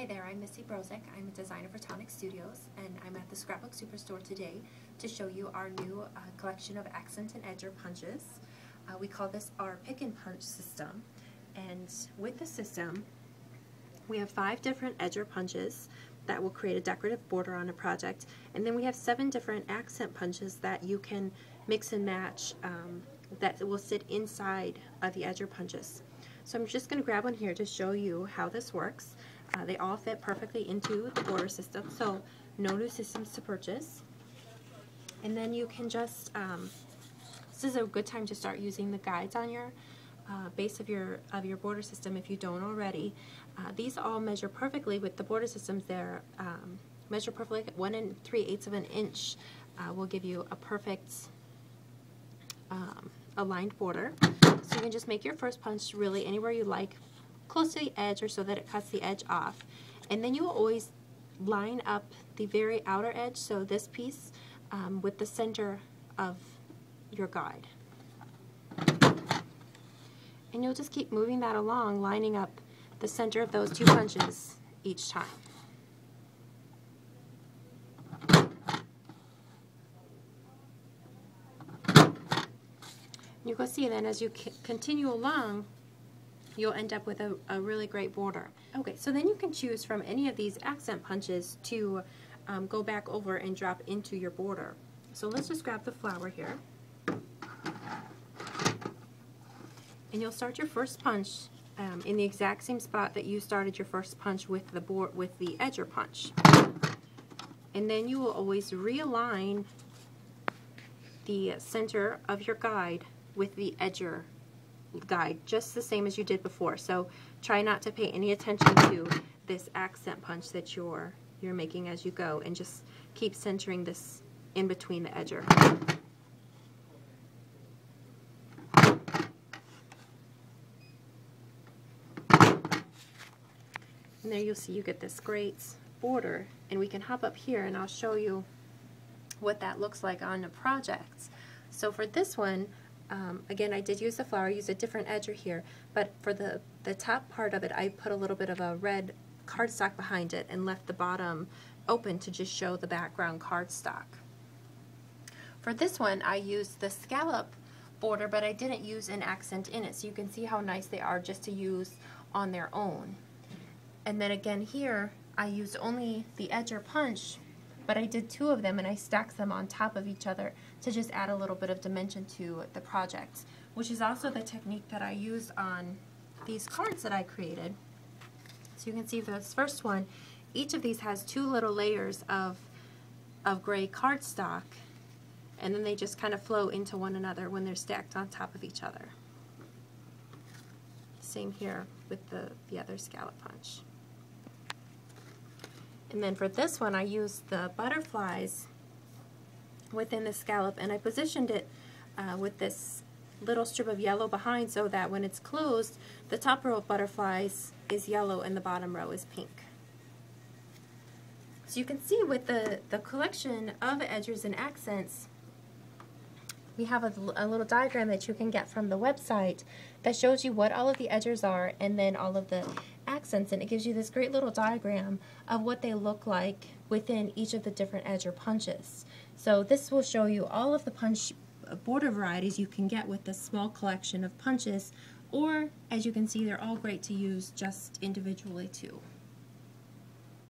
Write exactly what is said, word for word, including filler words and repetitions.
Hi there, I'm Missy Brozek. I'm a designer for Tonic Studios, and I'm at the Scrapbook Superstore today to show you our new uh, collection of Accent and Edger Punches. Uh, we call this our Pick and Punch system, and with the system, we have five different edger punches that will create a decorative border on a project, and then we have seven different accent punches that you can mix and match um, that will sit inside of the edger punches. So I'm just going to grab one here to show you how this works. Uh, they all fit perfectly into the border system, so no new systems to purchase. And then you can just, um, this is a good time to start using the guides on your uh, base of your, of your border system if you don't already. Uh, these all measure perfectly with the border systems. They're um, measure perfectly. One and three eighths of an inch uh, will give you a perfect um, aligned border. So you can just make your first punch really anywhere you like, close to the edge or so that it cuts the edge off. And then you will always line up the very outer edge, so this piece, um, with the center of your guide. And you'll just keep moving that along, lining up the center of those two punches each time. You can see then as you continue along, you'll end up with a, a really great border. Okay, so then you can choose from any of these accent punches to um, go back over and drop into your border. So let's just grab the flower here. And you'll start your first punch um, in the exact same spot that you started your first punch with the board, with the edger punch. And then you will always realign the center of your guide with the edger guide, just the same as you did before. So try not to pay any attention to this accent punch that you're you're making as you go, and just keep centering this in between the edger. And there you'll see you get this great border, and we can hop up here and I'll show you what that looks like on the projects. So for this one, Um, again, I did use the flower, use a different edger here, but for the, the top part of it, I put a little bit of a red cardstock behind it and left the bottom open to just show the background cardstock. For this one, I used the scallop border, but I didn't use an accent in it, so you can see how nice they are just to use on their own. And then again here, I used only the edger punch, but I did two of them and I stacked them on top of each other to just add a little bit of dimension to the project, which is also the technique that I used on these cards that I created. So you can see this first one, each of these has two little layers of, of gray cardstock, and then they just kind of flow into one another when they're stacked on top of each other. Same here with the, the other scallop punch. And then for this one, I used the butterflies within the scallop, and I positioned it uh, with this little strip of yellow behind, so that when it's closed, the top row of butterflies is yellow and the bottom row is pink. So you can see with the, the collection of edgers and accents, we have a, a little diagram that you can get from the website that shows you what all of the edgers are and then all of the accents, and it gives you this great little diagram of what they look like within each of the different edger punches. So this will show you all of the punch border varieties you can get with this small collection of punches, or as you can see, they're all great to use just individually too.